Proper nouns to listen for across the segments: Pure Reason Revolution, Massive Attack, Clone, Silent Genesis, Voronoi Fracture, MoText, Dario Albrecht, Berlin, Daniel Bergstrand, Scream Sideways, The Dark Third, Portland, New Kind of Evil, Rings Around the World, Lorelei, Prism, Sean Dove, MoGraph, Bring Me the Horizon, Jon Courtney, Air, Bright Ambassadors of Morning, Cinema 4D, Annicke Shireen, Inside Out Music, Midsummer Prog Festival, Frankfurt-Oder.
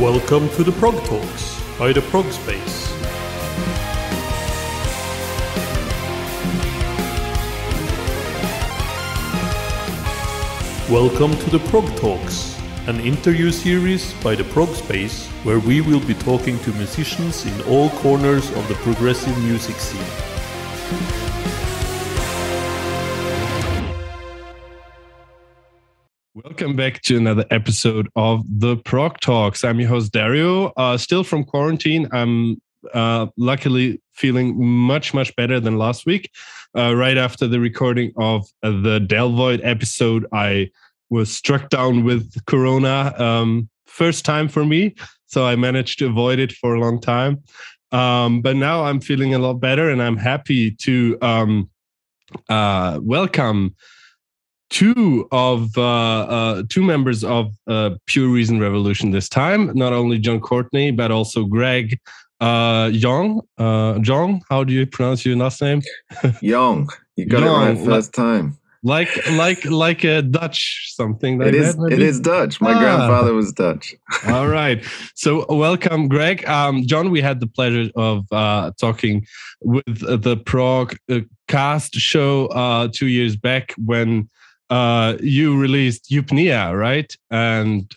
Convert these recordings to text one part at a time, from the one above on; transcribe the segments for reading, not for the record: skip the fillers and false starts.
Welcome to the Prog Talks by the Prog Space. Welcome to the Prog Talks, an interview series by the Prog Space where we will be talking to musicians in all corners of the progressive music scene. Welcome back to another episode of The Prog Talks. I'm your host, Dario. Still from quarantine. I'm luckily feeling much, much better than last week. Right after the recording of the Delvoid episode, I was struck down with Corona. First time for me, so I managed to avoid it for a long time. But now I'm feeling a lot better, and I'm happy to welcome two members of Pure Reason Revolution this time, not only Jon Courtney, but also Greg Jong. Jong, how do you pronounce your last name? Jong. You got Jong. It right first time. Like a Dutch something like that. It is Dutch. My grandfather was Dutch. All right. So welcome, Greg. John, we had the pleasure of talking with the Prog cast show 2 years back when you released Eupnea, right? And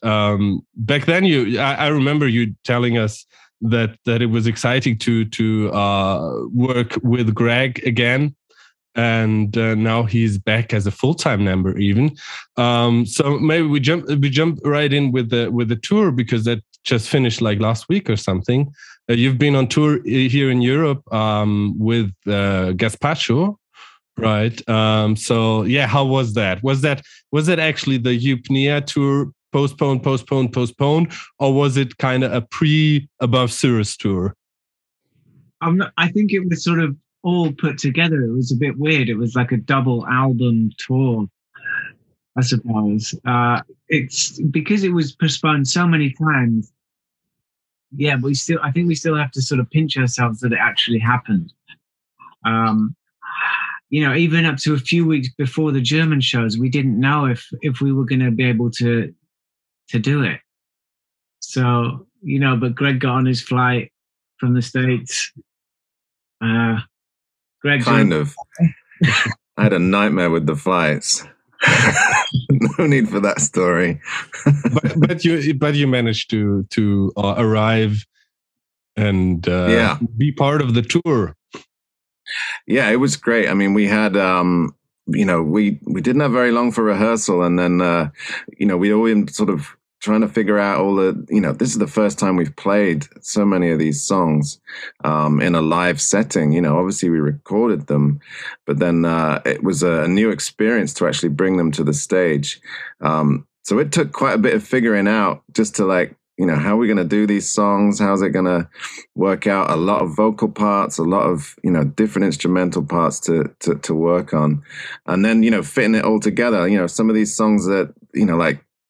back then, I remember you telling us that it was exciting to work with Greg again. And now he's back as a full-time member, even. So maybe we jump right in with the tour, because that just finished like last week or something. You've been on tour here in Europe with Gazpacho, right? So yeah, how was that? Was that actually the Eupnea tour postponed, or was it kind of a pre-Above Cirrus tour? I think it was sort of all put together. It was a bit weird. It was like a double album tour, I suppose. It's because it was postponed so many times. Yeah, but I think we still have to sort of pinch ourselves that it actually happened. You know, even up to a few weeks before the German shows, we didn't know if we were going to be able to do it. So, you know, but Greg got on his flight from the States. Greg kind of. I had a nightmare with the flights. No need for that story. but you managed to arrive and be part of the tour. Yeah, it was great. I mean, we had we didn't have very long for rehearsal, and then we all in sort of trying to figure out all the, this is the first time we've played so many of these songs in a live setting. You know, obviously we recorded them, but then it was a new experience to actually bring them to the stage. So it took quite a bit of figuring out just to how are we going to do these songs? How's it going to work out? A lot of vocal parts, a lot of, different instrumental parts to work on. And then, fitting it all together, some of these songs that,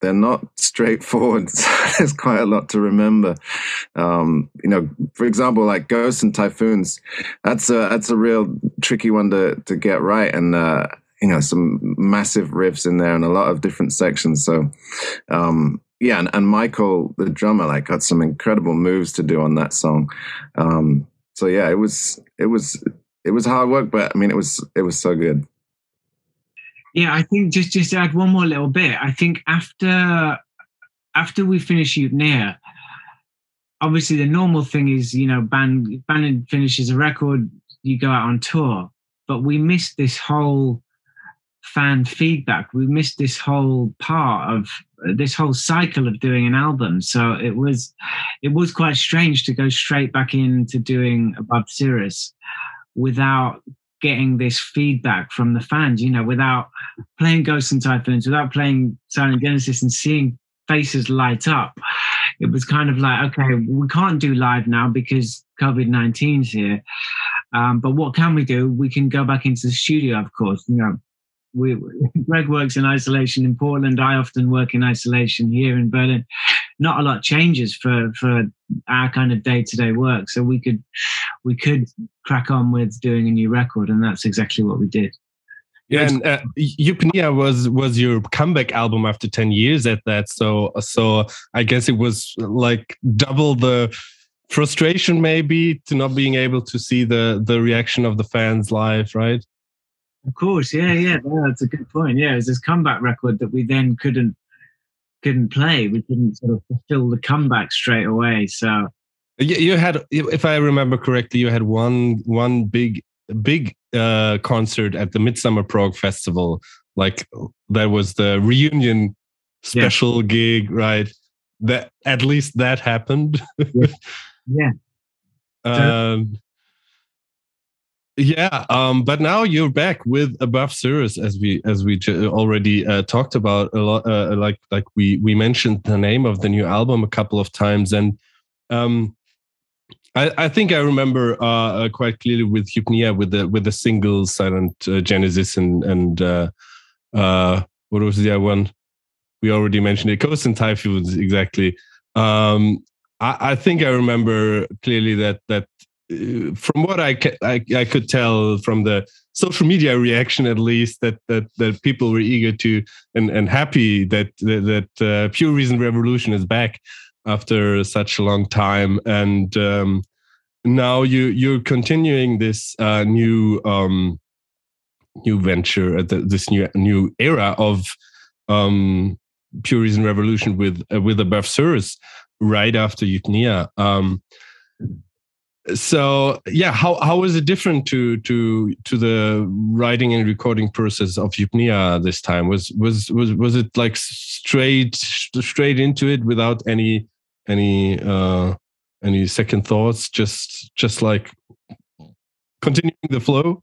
they're not straightforward. There's quite a lot to remember. For example, like Ghosts and Typhoons, that's a real tricky one to get right. And, some massive riffs in there and a lot of different sections. So, and Michael, the drummer, got some incredible moves to do on that song. It was hard work, but I mean, it was so good. Yeah, I think just add one more little bit. I think after we finish Eupnea, obviously the normal thing is, band finishes a record, you go out on tour. But we missed this whole fan feedback. We missed this whole part of this whole cycle of doing an album. So it was quite strange to go straight back into doing Above Cirrus without getting this feedback from the fans, without playing Ghosts and Typhoons, without playing Silent Genesis and seeing faces light up. It was kind of like, okay, we can't do live now because COVID-19's here. But what can we do? We can go back into the studio, of course. Greg works in isolation in Portland. I often work in isolation here in Berlin. Not a lot changes for our kind of day-to-day work. So we could crack on with doing a new record, and that's exactly what we did. Yeah, and Eupnea was your comeback album after 10 years at that. So I guess it was like double the frustration maybe to not being able to see the reaction of the fans live, right? Of course, yeah. Well, that's a good point. Yeah, it was this comeback record that we then couldn't play. We couldn't sort of fulfill the comeback straight away. So you had, if I remember correctly, you had one big concert at the Midsummer Prog Festival. Like that was the reunion special gig, right? That at least that happened. Yeah. But now you're back with Above Cirrus, as we already talked about a lot. Like we mentioned the name of the new album a couple of times, and I think I remember quite clearly with Eupnea with the single Silent Genesis and what was the other one? We already mentioned it, Ghosts and Typhoons, exactly. I think I remember clearly that from what I could tell from the social media reaction, at least that people were eager to and happy that Pure Reason Revolution is back after such a long time, and now you're continuing this new venture, this new era of Pure Reason Revolution with Above Cirrus right after Eupnea. So yeah, how is it different to the writing and recording process of Eupnea this time? Was it like straight into it without any second thoughts? Just like continuing the flow.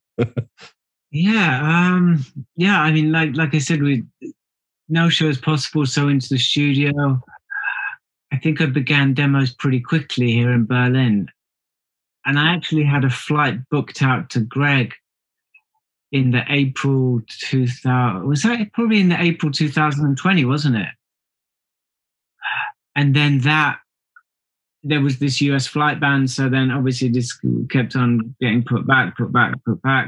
Yeah. I mean, like I said, no show is possible, so into the studio. I think I began demos pretty quickly here in Berlin. And I actually had a flight booked out to Greg in the April 2000. Was that probably in the April 2020, wasn't it? And then there was this US flight ban. So then obviously this kept on getting put back.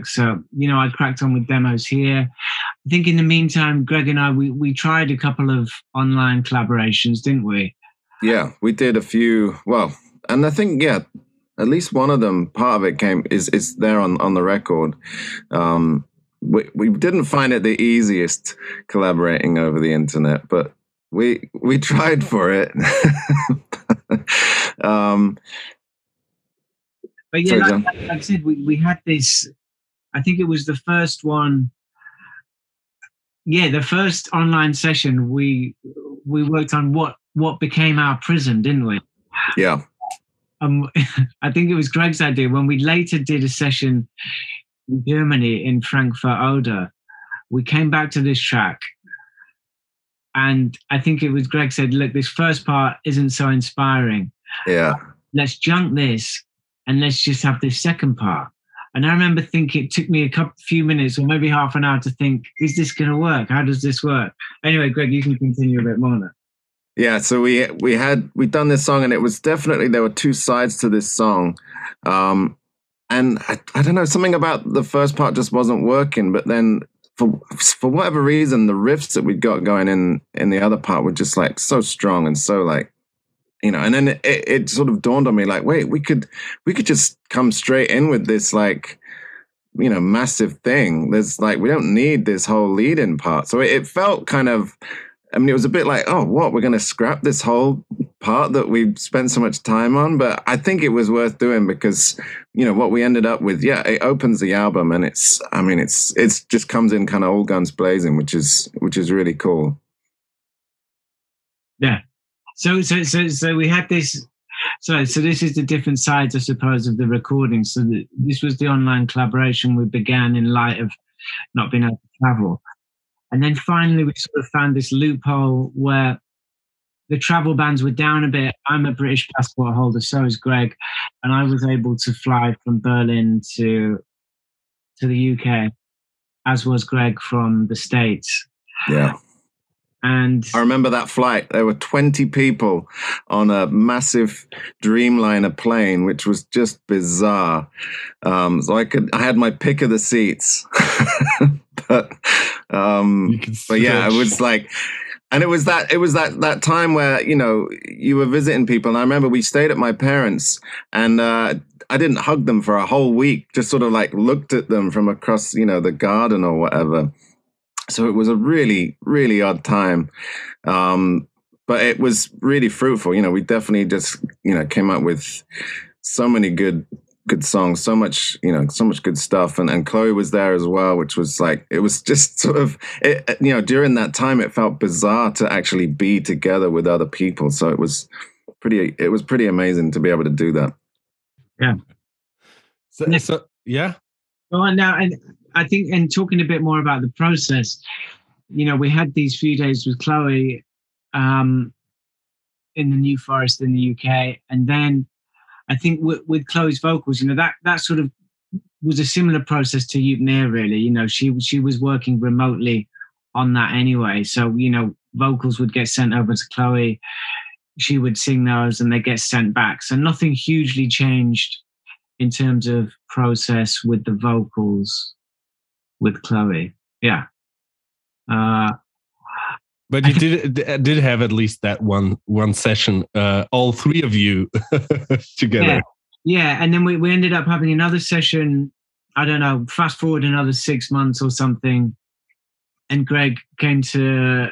So, I cracked on with demos here. I think in the meantime, Greg and I, we tried a couple of online collaborations, didn't we? Yeah, we did a few. Well, and I think, at least one of them, part of it is there on the record. We didn't find it the easiest collaborating over the internet, but we tried for it. But yeah, sorry, like I said, we had this, I think it was the first one. Yeah, the first online session, we worked on what became our Prism, didn't we? Yeah. I think it was Greg's idea. When we later did a session in Germany in Frankfurt-Oder, we came back to this track, and I think it was Greg said, "Look, this first part isn't so inspiring. Yeah, let's junk this and let's just have this second part." And I remember thinking it took me few minutes or maybe half an hour to think, "Is this going to work? How does this work?" Anyway, Greg, you can continue a bit more now. Yeah, so we'd done this song, and it was definitely, there were two sides to this song. And I don't know, something about the first part just wasn't working, but then for whatever reason, the riffs that we got going in the other part were just like so strong and so like, and then it sort of dawned on me like, wait, we could just come straight in with this like, massive thing. There's like, we don't need this whole lead-in part. So it felt kind of, it was a bit like, oh, what? We're going to scrap this whole part that we've spent so much time on. But I think it was worth doing because, what we ended up with, it opens the album, and it's just comes in kind of all guns blazing, which is really cool. Yeah. So we had this. So this is the different sides, I suppose, of the recording. So this was the online collaboration we began in light of not being able to travel. And then finally, we sort of found this loophole where the travel bans were down a bit. I'm a British passport holder, so is Greg. And I was able to fly from Berlin to the UK, as was Greg from the States. Yeah. And I remember that flight. There were 20 people on a massive Dreamliner plane, which was just bizarre. So I had my pick of the seats. But yeah, it was like, and it was that time where, you know, you were visiting people, and I remember we stayed at my parents, and I didn't hug them for a whole week, just sort of like looked at them from across, you know, the garden or whatever. So it was a really, really odd time. But it was really fruitful. You know, we definitely just, you know, came up with so many good songs, so much good stuff. And Chloe was there as well, which was like, it was just sort of, it, you know, during that time, it felt bizarre to actually be together with other people. So it was pretty amazing to be able to do that. Yeah. So yeah. Well, no, and I think, and talking a bit more about the process, you know, we had these few days with Chloe in the New Forest in the UK, and then I think with Chloe's vocals, you know, that sort of was a similar process to Eupnea, really. You know, she was working remotely on that anyway, so, you know, vocals would get sent over to Chloe. She would sing those and they get sent back. So nothing hugely changed in terms of process with the vocals with Chloe. Yeah. But you did have at least that one session, all three of you together. Yeah. And then we ended up having another session. I don't know, fast forward another 6 months or something. And Greg came to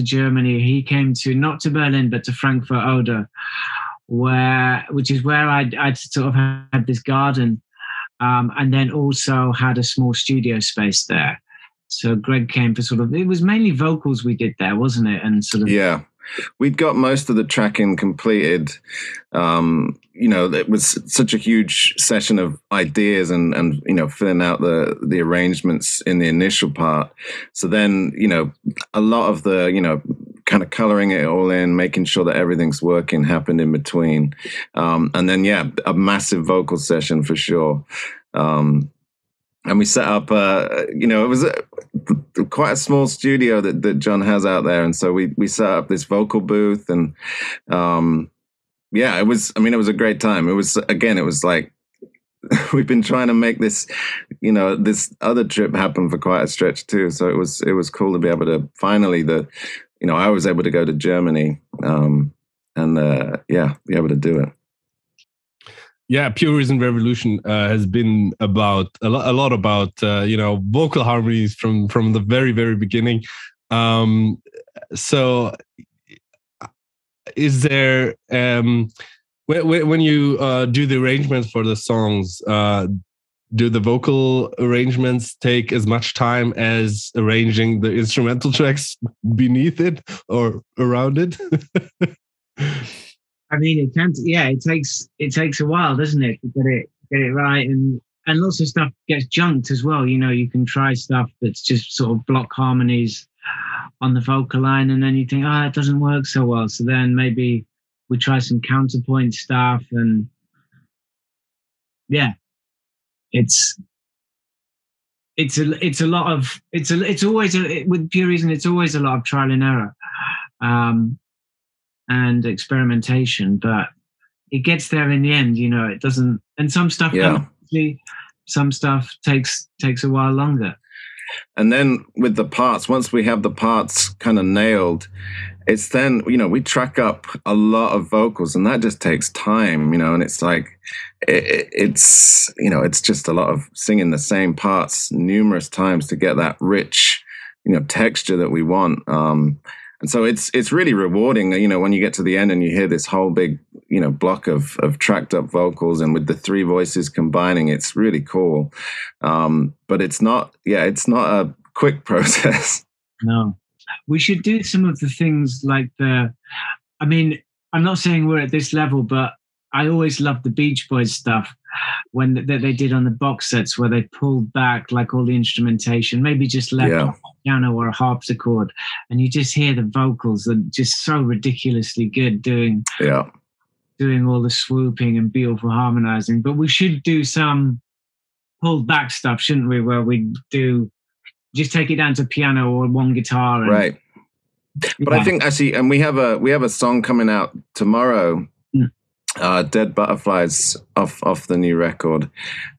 Germany. He came to, not to Berlin, but to Frankfurt-Oder, which is where I'd sort of had this garden, and then also had a small studio space there. So Greg came for sort of, it was mainly vocals we did there, wasn't it? And sort of, yeah, we'd got most of the tracking completed. You know, it was such a huge session of ideas and you know, filling out the arrangements in the initial part. So then, you know, a lot of the, you know, kind of coloring it all in, making sure that everything's working, happened in between. And then, yeah, a massive vocal session for sure. And we set up, you know, it was quite a small studio that John has out there. And so we set up this vocal booth, and yeah, it was a great time. It was, again, it was like, we've been trying to make this, you know, this other trip happen for quite a stretch too. So it was cool to be able to finally, you know, I was able to go to Germany, and be able to do it. Yeah, Pure Reason Revolution has been about a lot about you know, vocal harmonies from the very, very beginning. So, is there when you do the arrangements for the songs, do the vocal arrangements take as much time as arranging the instrumental tracks beneath it or around it? I mean, it can. Yeah, it takes a while, doesn't it, to get it right, and lots of stuff gets junked as well. You know, you can try stuff that's just sort of block harmonies on the vocal line, and then you think, it doesn't work so well. So then maybe we try some counterpoint stuff, and yeah, with Pure Reason, it's always a lot of trial and error. And experimentation, but it gets there in the end, you know. It doesn't, and some stuff, yeah, some stuff takes a while longer. And then with the parts, once we have the parts kind of nailed, it's then, you know, we track up a lot of vocals, and that just takes time, you know. And it's like, it's, you know, it's just a lot of singing the same parts numerous times to get that rich, you know, texture that we want. And so it's really rewarding, you know, when you get to the end and you hear this whole big, you know, block of tracked up vocals, and with the three voices combining, it's really cool. But it's not a quick process. No, we should do some of the things like I mean, I'm not saying we're at this level, but I always loved the Beach Boys stuff when that they did on the box sets, where they pulled back like all the instrumentation, maybe just left off a piano or a harpsichord, and you just hear the vocals that are just so ridiculously good doing all the swooping and beautiful harmonizing. But we should do some pulled back stuff, shouldn't we, where we do just take it down to piano or one guitar, and, right? But yeah. I think actually, and we have a song coming out tomorrow Dead Butterflies off the new record.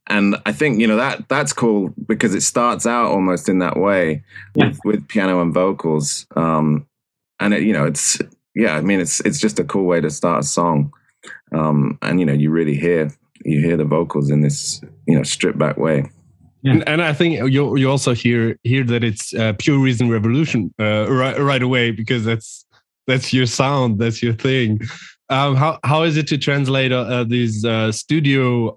And I think, you know, that's cool because it starts out almost in that way with piano and vocals. And it, you know, it's, yeah, I mean, it's just a cool way to start a song. And, you know, you really hear the vocals in this, you know, stripped back way. Yeah. And I think you also hear that it's Pure Reason Revolution right away, because that's your sound, that's your thing. How is it to translate these studio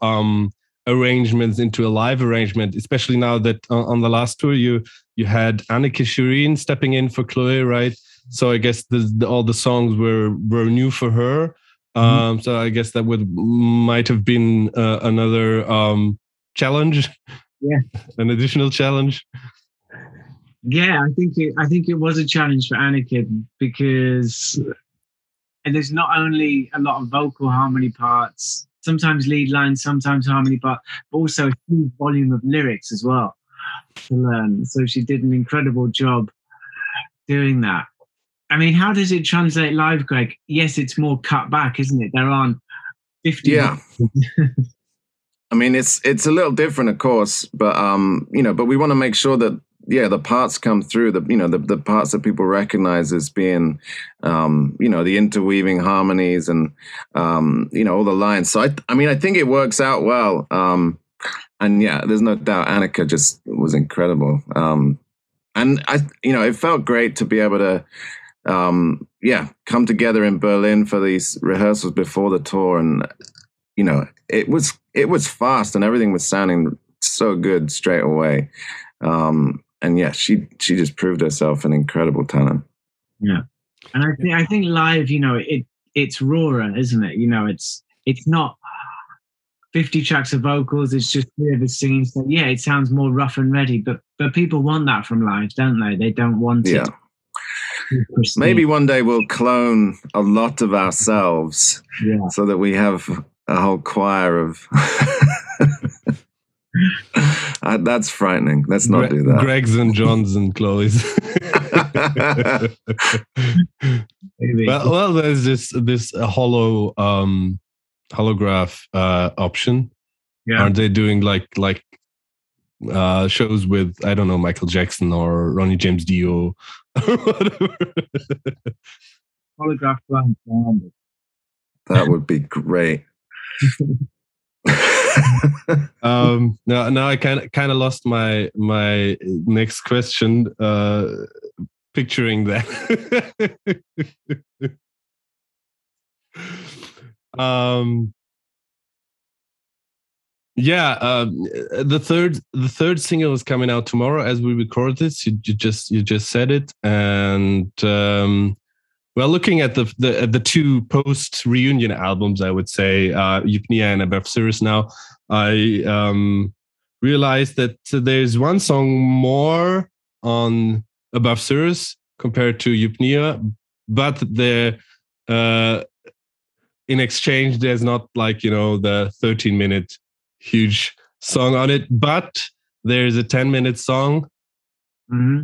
arrangements into a live arrangement, especially now that on the last tour you had Annicke Shireen stepping in for Chloë, right? So I guess all the songs were new for her. So I guess that might have been another challenge. Yeah, an additional challenge. Yeah, I think it was a challenge for Annicke, because there's not only a lot of vocal harmony parts, sometimes lead lines, sometimes harmony part, but also a huge volume of lyrics as well to learn. So she did an incredible job doing that. I mean, how does it translate live, Greg? Yes, it's more cut back, isn't it? There aren't 50. Yeah. I mean, it's a little different, of course, but you know, but we want to make sure that the parts come through, the parts that people recognize as being you know, the interweaving harmonies and you know, all the lines. So I mean, I think it works out well. And yeah, there's no doubt Annicke just was incredible. And I, you know, it felt great to be able to come together in Berlin for these rehearsals before the tour. And, you know, it was fast and everything was sounding so good straight away. And yeah, she just proved herself an incredible talent. Yeah. And I think live, you know, it's rawer, isn't it? You know, it's not 50 tracks of vocals, it's just three of us singing. So yeah, it sounds more rough and ready, but people want that from live, don't they? They don't want it. Maybe one day we'll clone a lot of ourselves so that we have a whole choir of... that's frightening. Let's not do that. Greg's and John's and Chloe's. Well, there's this hollow... holograph option. Aren't they doing like shows with, I don't know, Michael Jackson or Ronnie James Dio or whatever? Holograph blind. That would be great. Now I kind of lost my next question, picturing that. The third single is coming out tomorrow as we record this. You just said it, and well, looking at the two post reunion albums, I would say Eupnea and Above Cirrus. Now I realized that there's one song more on Above Cirrus compared to Eupnea, but the in exchange, there's not like, you know, the 13-minute huge song on it, but there's a 10-minute song. Mm-hmm.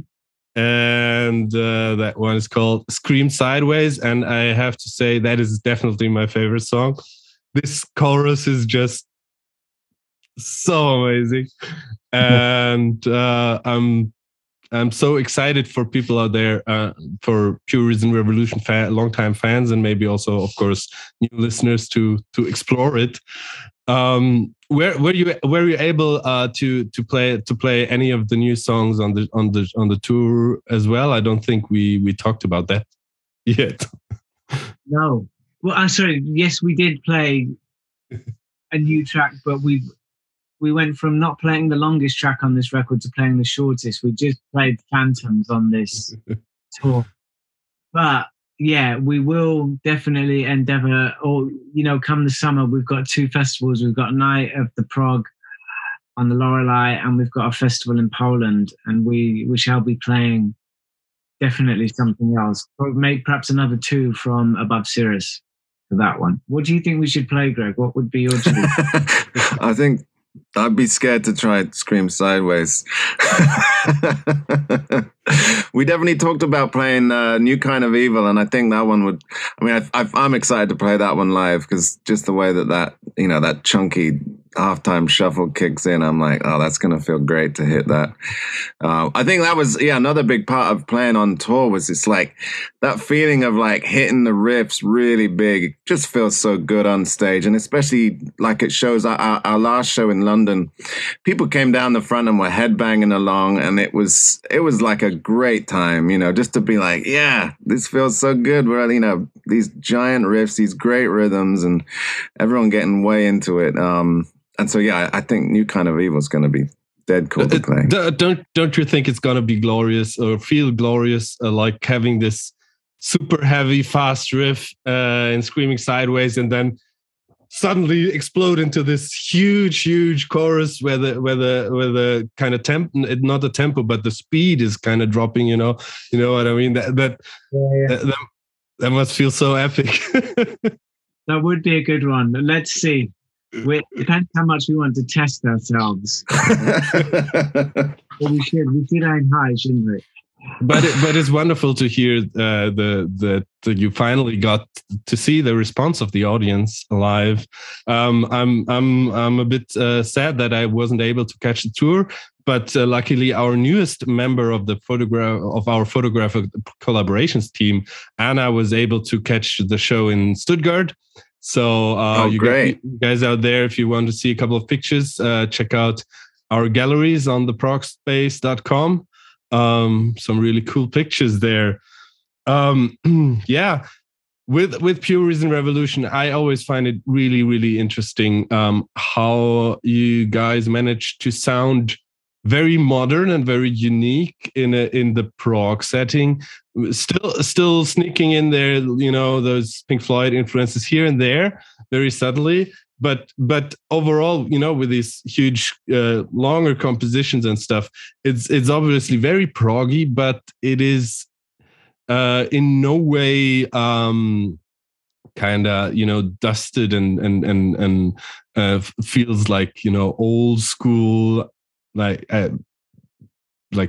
And that one is called Scream Sideways. And I have to say that is definitely my favorite song. This chorus is just so amazing. And I'm so excited for people out there, for Pure Reason Revolution longtime fans, and maybe also, of course, new listeners to explore it. Were you able to play any of the new songs on the tour as well? I don't think we talked about that yet. No. Well, I'm sorry. Yes, we did play a new track, but we went from not playing the longest track on this record to playing the shortest. We just played Phantoms on this tour. But yeah, we will definitely endeavor, or, you know, come the summer, we've got two festivals. We've got Night of the Prague on the Lorelei, and we've got a festival in Portland, and we shall be playing definitely something else. Or maybe perhaps another two from Above Cirrus for that one. What do you think we should play, Greg? What would be your choice? I think I'd be scared to try and Scream Sideways. We definitely talked about playing New Kind of Evil, and I think that one would. I mean, I'm excited to play that one live because just the way that you know that chunky halftime shuffle kicks in, I'm like, oh, that's gonna feel great to hit that. I think that was another big part of playing on tour was it's like that feeling of like hitting the riffs really big. It just feels so good on stage, and especially like it shows. Our last show in London, people came down the front and were headbanging along, and it was like a great time, just to be like, yeah, this feels so good. We're these giant riffs, these great rhythms, and everyone getting way into it. And so, yeah, I think New Kind of Evil is going to be dead cool to play. Don't you think it's going to be glorious or feel glorious, like having this super heavy, fast riff and Screaming Sideways, and then suddenly explode into this huge chorus where the kind of not the tempo but the speed is kind of dropping? You know what I mean? That must feel so epic. That would be a good one. Let's see. It depends how much we want to test ourselves. We should aim high, shouldn't we? But it's wonderful to hear that you finally got to see the response of the audience live. I'm a bit sad that I wasn't able to catch the tour, but luckily our newest member of our photographic collaborations team, Anna, was able to catch the show in Stuttgart. So you guys out there, if you want to see a couple of pictures, check out our galleries on theprogspace.com. Some really cool pictures there. With Pure Reason Revolution, I always find it really, really interesting how you guys manage to sound very modern and very unique in the prog setting. Still sneaking in there, those Pink Floyd influences here and there, very subtly. But overall, with these huge, longer compositions and stuff, it's obviously very proggy, but it is in no way dusted and feels like old school, like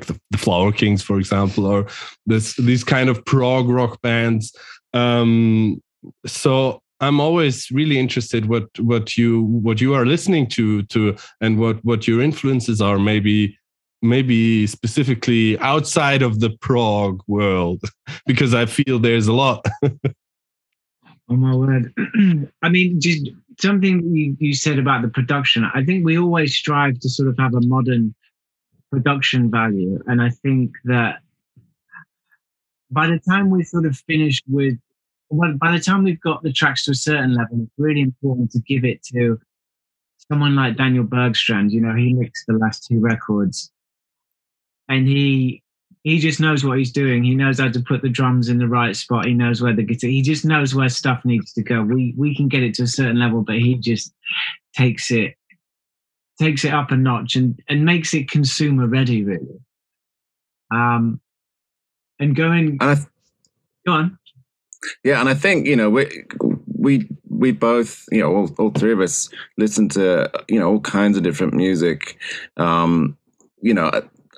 the Flower Kings, for example, or these kind of prog rock bands. So I'm always really interested what you are listening to and what your influences are, maybe specifically outside of the prog world, because I feel there's a lot. Oh my word. I mean, just something you said about the production. I think we always strive to sort of have a modern production value, and I think that by the time we're sort of finished with by the time we've got the tracks to a certain level, it's really important to give it to someone like Daniel Bergstrand. He mixed the last two records, and he just knows what he's doing. He knows how to put the drums in the right spot. He knows where the guitar. He just knows where stuff needs to go. We can get it to a certain level, but he just takes it up a notch and makes it consumer ready, really. Go on. Yeah, and I think we both all three of us listen to all kinds of different music.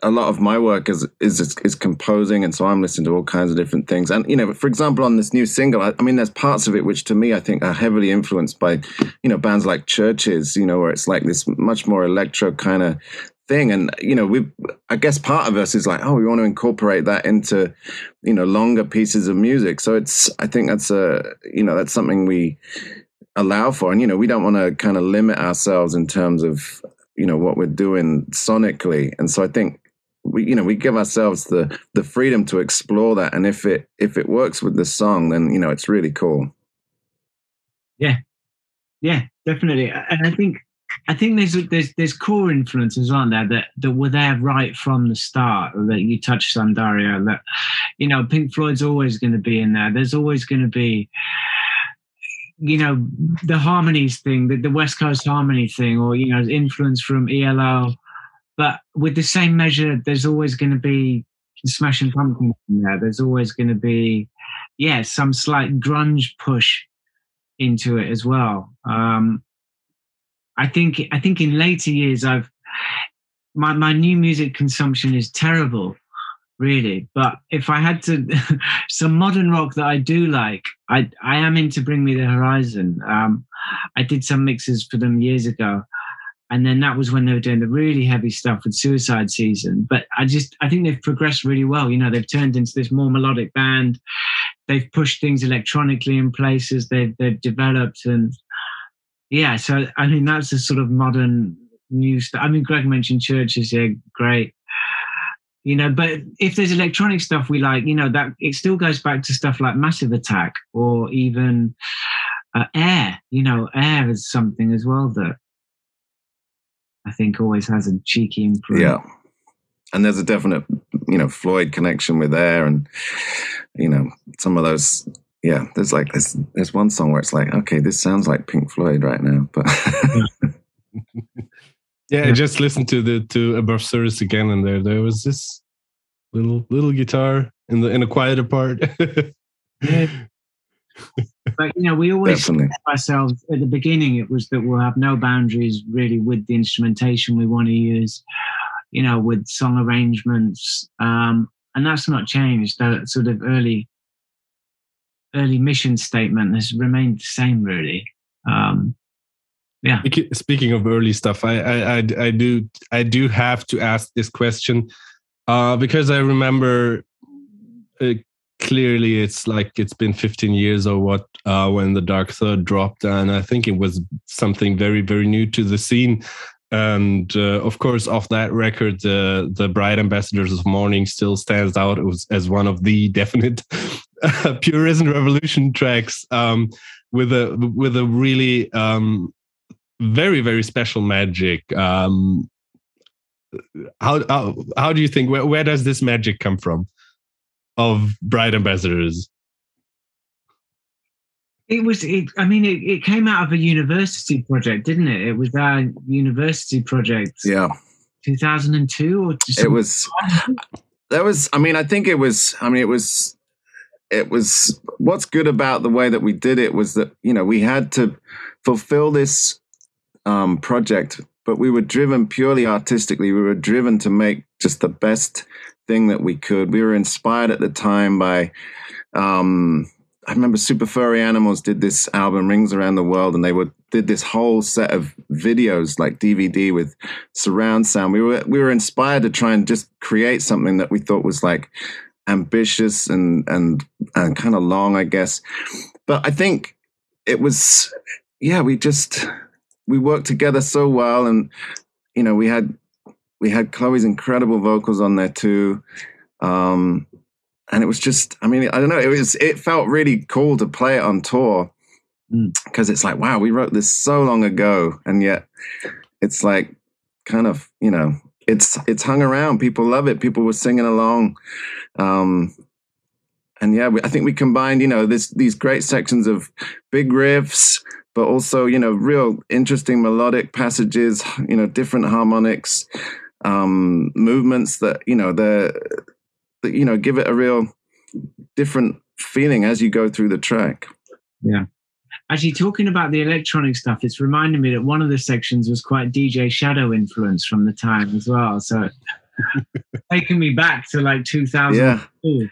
A lot of my work is composing, and so I'm listening to all kinds of different things. And for example, on this new single, I mean, there's parts of it which to me I think are heavily influenced by bands like Chvrches, where it's like this much more electro kind of thing. And I guess part of us is like, oh, we want to incorporate that into longer pieces of music. So I think that's that's something we allow for, and we don't want to kind of limit ourselves in terms of what we're doing sonically. And so I think we give ourselves the freedom to explore that, and if it works with the song, then it's really cool. Yeah, definitely. And I think there's core influences, aren't there, that were there right from the start, that you touched on, Dario, that Pink Floyd's always going to be in there. There's always going to be the harmonies thing, the West Coast harmony thing, or influence from ELO. But with the same measure, there's always going to be Smashing Pumpkins in there. There's always going to be, some slight grunge push into it as well. I think in later years my new music consumption is terrible, really. But if I had to, some modern rock that I do like, I am into Bring Me the Horizon. I did some mixes for them years ago. And then that was when they were doing the really heavy stuff with Suicide Season. But I think they've progressed really well. You know, they've turned into this more melodic band. They've pushed things electronically in places. They've developed, and yeah. So I mean, that's the sort of modern new stuff. I mean, Greg mentioned Chvrches, yeah, great. You know, but if there's electronic stuff we like, you know, that it still goes back to stuff like Massive Attack or even Air. You know, Air is something as well that I think always has a cheeky imprint. Yeah. And there's a definite, you know, Floyd connection with Air, and, you know, some of those, yeah, there's one song where it's like, okay, this sounds like Pink Floyd right now, but yeah, I just listened to Above Cirrus again, and there was this little guitar in a quieter part. Yeah. But, you know, we always said ourselves at the beginning, it was that we'll have no boundaries really with the instrumentation we want to use, you know, with song arrangements. And that's not changed. That sort of early mission statement has remained the same, really. Yeah. Speaking of early stuff, I do have to ask this question because I remember clearly, it's been 15 years or what when the Dark Third dropped, and I think it was something very, very new to the scene. And of course, off that record, the Bride Ambassadors of Morning still stands out as one of the definite Pure Reason Revolution tracks, with a really very, very special magic. How do you think? Where does this magic come from? Of Bride Ambassadors? It came out of a university project, didn't it? It was our university project. Yeah. 2002 or something. I think it was what's good about the way that we did it was that, you know, we had to fulfill this project, but we were driven purely artistically. We were driven to make just the best thing that we could. We were inspired at the time by I remember Super Furry Animals did this album Rings Around the World, and they did this whole set of videos like DVD with surround sound. We were inspired to try and just create something that we thought was like ambitious and kind of long, I guess. But I think it was, yeah, we worked together so well, and you know, we had Chloe's incredible vocals on there too. And it was just, I mean, I don't know. It felt really cool to play it on tour because it's like, wow, we wrote this so long ago. And yet it's like kind of, you know, it's hung around. People love it. People were singing along. And yeah, I think we combined, you know, these great sections of big riffs, but also, you know, real interesting melodic passages, you know, different harmonics, movements that, you know, give it a real different feeling as you go through the track. Yeah. Actually, talking about the electronic stuff, it's reminding me that one of the sections was quite DJ Shadow influence from the time as well. So taking me back to like 2002.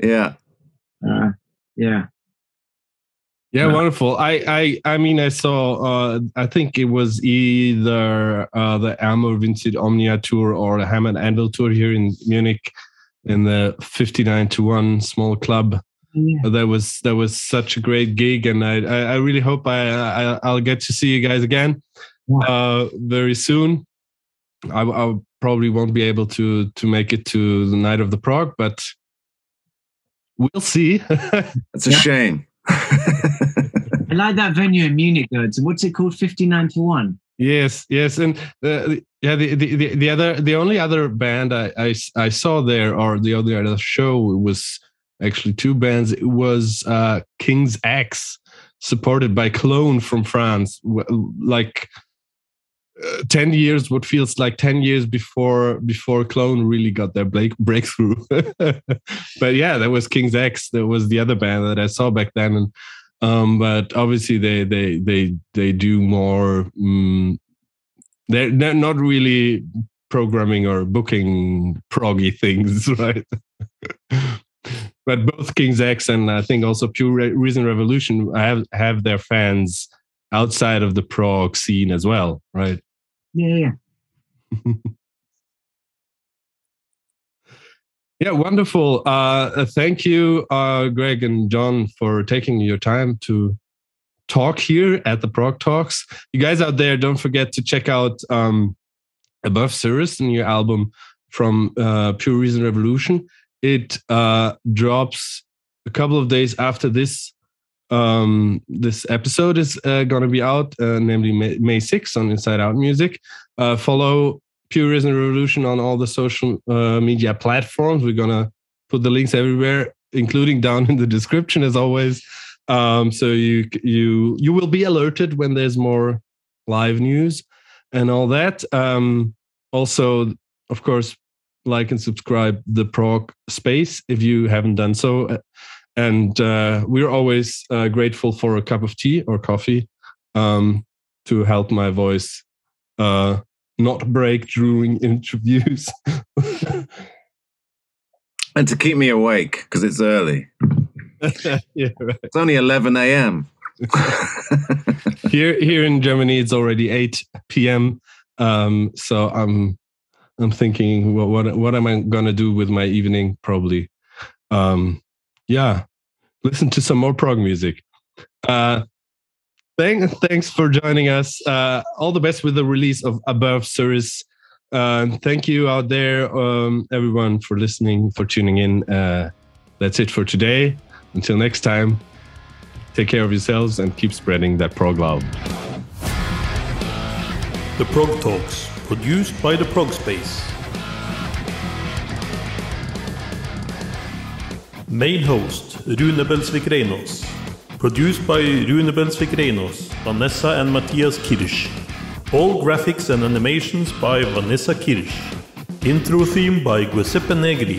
Yeah. Yeah, wonderful. I saw, I think it was either the Amor Vincit Omnia tour or the Hammer and Anvil tour here in Munich in the 59:1 small club. Yeah. That was such a great gig, and I really hope I'll get to see you guys again very soon. I probably won't be able to make it to the Night of the Prague, but we'll see. That's a shame. I like that venue in Munich, though. What's it called? 59:1. Yes, and the only other band I saw there, or the only other show, was actually two bands. It was King's X, supported by Clone from France, like 10 years. What feels like 10 years before Clone really got their breakthrough. But yeah, that was King's X. That was the other band that I saw back then, and But obviously they do more. They're not really programming or booking proggy things, right? But both King's X and I think also Pure Reason Revolution have their fans outside of the prog scene as well, right? Yeah. Yeah, wonderful. Thank you, Greg and John, for taking your time to talk here at the Prog Talks. You guys out there, don't forget to check out Above Cirrus, the new album from Pure Reason Revolution. It drops a couple of days after this. This episode is going to be out, namely May 6th on Inside Out Music. Follow Pure Reason Revolution on all the social media platforms. We're going to put the links everywhere, including down in the description as always. So you will be alerted when there's more live news and all that. Also, of course, like and subscribe the Prog Space if you haven't done so. And we're always grateful for a cup of tea or coffee to help my voice not break during interviews. And to keep me awake because it's early. Yeah, right. It's only 11 a.m. Here in Germany, it's already 8 p.m. So I'm thinking, well, what am I going to do with my evening? Probably, listen to some more prog music. Thanks for joining us. All the best with the release of Above Cirrus. Thank you out there, everyone, for listening, for tuning in. That's it for today. Until next time, take care of yourselves and keep spreading that prog love. The Prog Talks. Produced by The Prog Space. Main host, Rune Belsvik Reinås. Produced by Rune Belsvik Reinås, Vanessa and Matthias Kirsch. All graphics and animations by Vanessa Kirsch. Intro theme by Giuseppe Negri.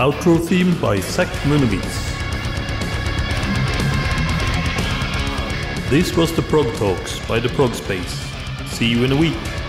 Outro theme by Zach Munowitz. This was The Prog Talks by The Prog Space. See you in a week.